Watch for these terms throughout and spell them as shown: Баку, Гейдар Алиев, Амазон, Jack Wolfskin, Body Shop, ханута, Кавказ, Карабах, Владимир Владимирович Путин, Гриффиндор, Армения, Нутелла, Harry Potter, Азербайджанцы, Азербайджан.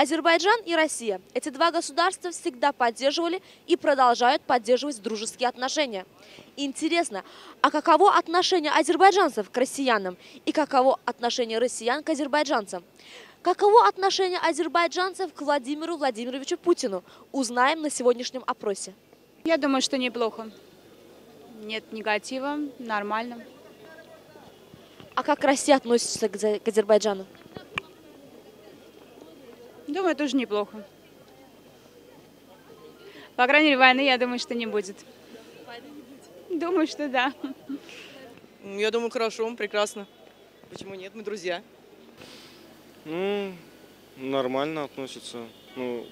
Азербайджан и Россия. Эти два государства всегда поддерживали и продолжают поддерживать дружеские отношения. Интересно, а каково отношение азербайджанцев к россиянам и каково отношение россиян к азербайджанцам? Каково отношение азербайджанцев к Владимиру Владимировичу Путину? Узнаем на сегодняшнем опросе. Я думаю, что неплохо. Нет негатива, нормально. А как Россия относится к Азербайджану? Думаю, тоже неплохо. По крайней мере, войны, я думаю, что не будет. Думаю, что да. Я думаю, хорошо, прекрасно. Почему нет? Мы друзья. Ну, нормально относятся. Ну,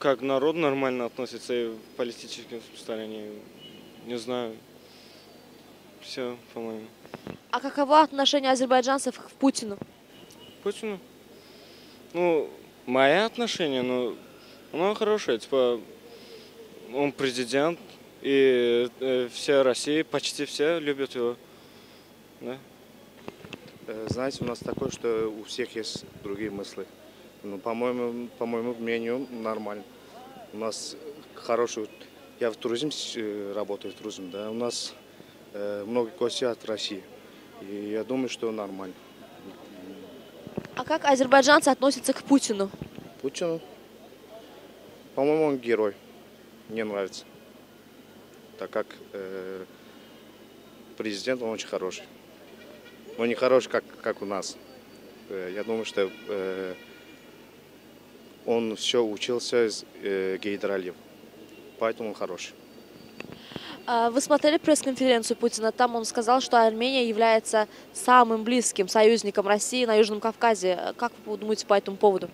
как народ нормально относится и в политическом стороне. Не знаю. Все, по-моему. А каково отношение азербайджанцев к Путину? К Путину? Ну, мое отношение, ну, оно хорошее. Типа, он президент, и вся Россия, почти все любят его. Да? Знаете, у нас такое, что у всех есть другие мысли. Ну, по моему мнению, нормально. У нас хороший... Я в туризме работаю, в туризме, да. У нас много гостей от России. И я думаю, что нормально. А как азербайджанцы относятся к Путину? Путину? По-моему, он герой. Мне нравится. Так как президент, он очень хороший. Но не хороший, как у нас. Я думаю, что он все учился из Гейдара Алиева. Поэтому он хороший. Вы смотрели пресс-конференцию Путина? Там он сказал, что Армения является самым близким союзником России на Южном Кавказе. Как вы думаете по этому поводу?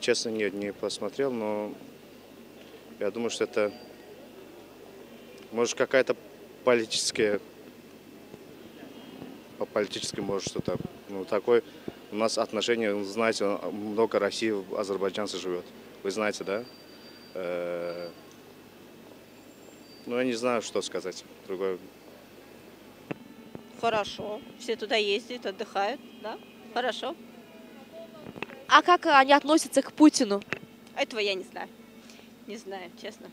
Честно, нет, не посмотрел, но я думаю, что это, может, какая-то политическая, по-политически, может, что-то. Ну, такое у нас отношение, знаете, много России, азербайджанцев живет. Вы знаете, да? Ну, я не знаю, что сказать. Другое. Хорошо. Все туда ездят, отдыхают, да? Хорошо. А как они относятся к Путину? Этого я не знаю. Не знаю, честно.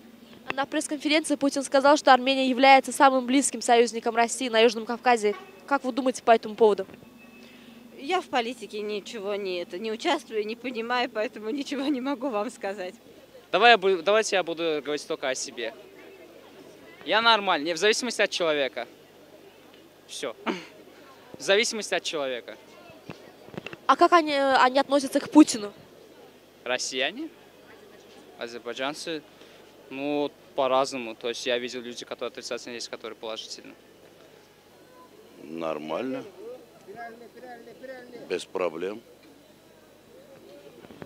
На пресс-конференции Путин сказал, что Армения является самым близким союзником России на Южном Кавказе. Как вы думаете по этому поводу? Я в политике ничего не участвую, не понимаю, поэтому ничего не могу вам сказать. Давайте я буду говорить только о себе. Я нормальный, в зависимости от человека. Все. В зависимости от человека. А как они относятся к Путину? Россияне? Азербайджанцы? Ну, по-разному. То есть я видел людей, которые отрицательно, есть, которые положительно. Нормально. Без проблем.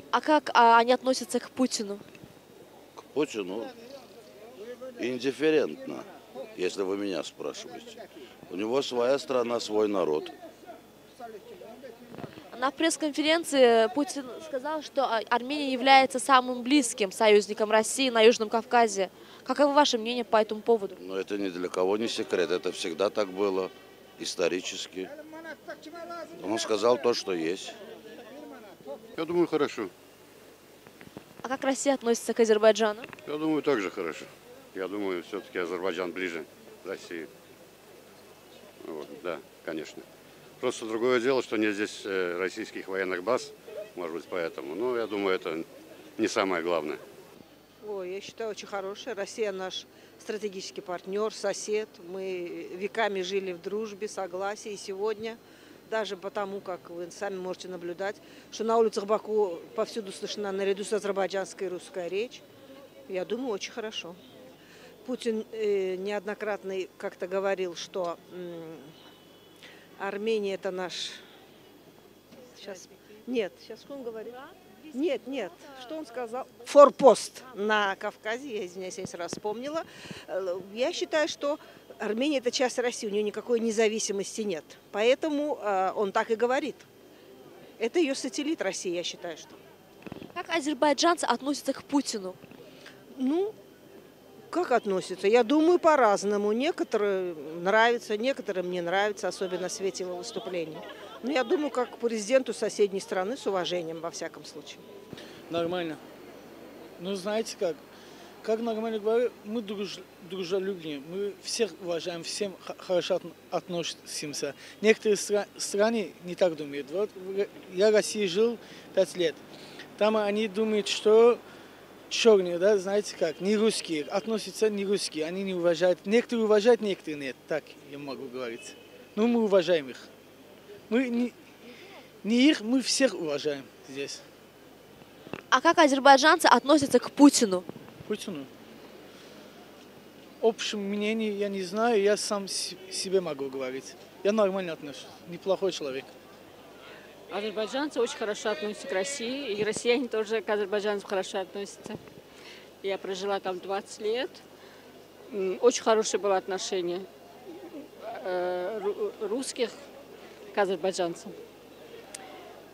А как они относятся к Путину? К Путину? Индифферентно, если вы меня спрашиваете. У него своя страна, свой народ. На пресс-конференции Путин сказал, что Армения является самым близким союзником России на Южном Кавказе. Каково ваше мнение по этому поводу? Ну, это ни для кого не секрет. Это всегда так было исторически. Он сказал то, что есть. Я думаю, хорошо. А как Россия относится к Азербайджану? Я думаю, также хорошо. Я думаю, все-таки Азербайджан ближе к России. Вот, да, конечно. Просто другое дело, что нет здесь российских военных баз, может быть, поэтому. Но я думаю, это не самое главное. Ой, я считаю, очень хорошая. Россия наш стратегический партнер, сосед. Мы веками жили в дружбе, согласии. И сегодня, даже потому, как вы сами можете наблюдать, что на улицах Баку повсюду слышна наряду с азербайджанской и русской речь. Я думаю, очень хорошо. Путин неоднократно как-то говорил, что Армения – это наш… Сейчас… Нет, сейчас он говорит. Нет, нет. Что он сказал? Форпост на Кавказе, я, извиняюсь, я не сразу вспомнила. Я считаю, что Армения – это часть России, у нее никакой независимости нет. Поэтому он так и говорит. Это ее сателлит России, я считаю, что. Как азербайджанцы относятся к Путину? Ну… Как относятся? Я думаю, по-разному. Некоторым нравится, некоторым не нравится, особенно в свете его выступления. Но я думаю, как президенту соседней страны, с уважением во всяком случае. Нормально. Ну, знаете как? Как нормально говорю, мы дружелюбные, мы всех уважаем, всем хорошо относимся. Некоторые страны не так думают. Вот я в России жил 5 лет. Там они думают, что черные, да, знаете как, не русские, относятся не русские, они не уважают. Некоторые уважают, некоторые нет, так я могу говорить. Но мы уважаем их. Мы не их, мы всех уважаем здесь. А как азербайджанцы относятся к Путину? Путину? В общем мнении я не знаю, я сам себе могу говорить. Я нормально отношусь, неплохой человек. Азербайджанцы очень хорошо относятся к России, и россияне тоже к азербайджанцам хорошо относятся. Я прожила там 20 лет, очень хорошее было отношение русских к азербайджанцам.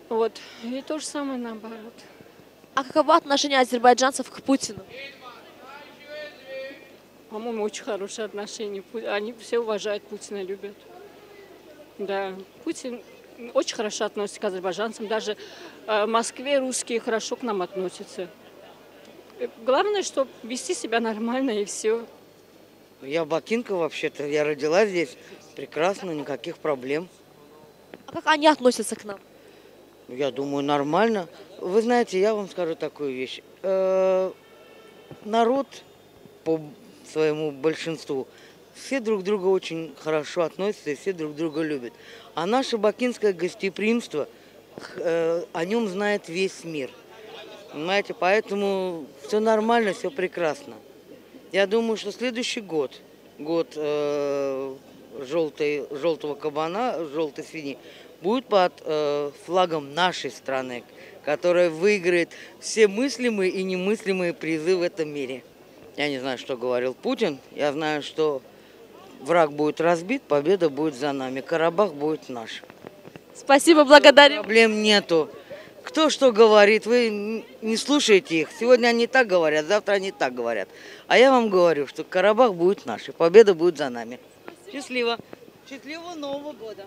Вот, и то же самое наоборот. А каково отношение азербайджанцев к Путину? По-моему, очень хорошие отношения. Они все уважают Путина, любят. Да, Путин очень хорошо относится к азербайджанцам. Даже в Москве русские хорошо к нам относятся. Главное, чтобы вести себя нормально, и все. Я бакинка вообще-то. Я родилась здесь. Прекрасно, никаких проблем. А как они относятся к нам? Я думаю, нормально. Вы знаете, я вам скажу такую вещь. Народ, по своему большинству, все друг к другу очень хорошо относятся и все друг друга любят. А наше бакинское гостеприимство, о нем знает весь мир. Понимаете, поэтому все нормально, все прекрасно. Я думаю, что следующий год, желтого кабана, желтой свиньи, будет под флагом нашей страны, которая выиграет все мыслимые и немыслимые призы в этом мире. Я не знаю, что говорил Путин. Я знаю, что враг будет разбит, победа будет за нами. Карабах будет наш. Спасибо, благодарю. Проблем нету. Кто что говорит, вы не слушаете их. Сегодня они так говорят, завтра они так говорят. А я вам говорю, что Карабах будет наш, и победа будет за нами. Спасибо. Счастливо. Счастливого Нового года.